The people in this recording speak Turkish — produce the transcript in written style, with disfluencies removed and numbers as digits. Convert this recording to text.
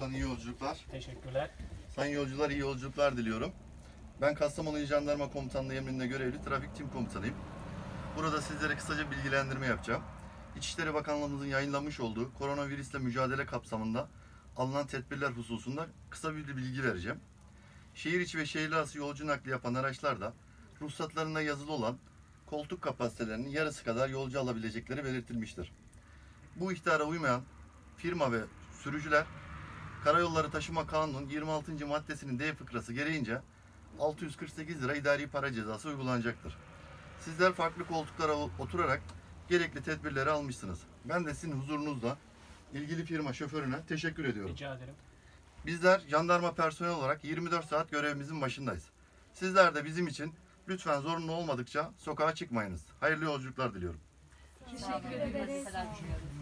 Kaptan iyi yolculuklar. Teşekkürler. Sayın yolcular, iyi yolculuklar diliyorum. Ben Kastamonu İl Jandarma Komutanlığı emrinde görevli trafik tim komutanıyım. Burada sizlere kısaca bilgilendirme yapacağım. İçişleri Bakanlığımızın yayınlamış olduğu koronavirüsle mücadele kapsamında alınan tedbirler hususunda kısa bir bilgi vereceğim. Şehir içi ve şehir arası yolcu nakli yapan araçlarda ruhsatlarında yazılı olan koltuk kapasitelerinin yarısı kadar yolcu alabilecekleri belirtilmiştir. Bu ihtara uymayan firma ve sürücüler Karayolları Taşıma Kanunu'nun 26. maddesinin D fıkrası gereğince 648 lira idari para cezası uygulanacaktır. Sizler farklı koltuklara oturarak gerekli tedbirleri almışsınız. Ben de sizin huzurunuzda ilgili firma şoförüne teşekkür ediyorum. Rica ederim. Bizler jandarma personeli olarak 24 saat görevimizin başındayız. Sizler de bizim için lütfen zorunlu olmadıkça sokağa çıkmayınız. Hayırlı yolculuklar diliyorum. Teşekkür ederiz.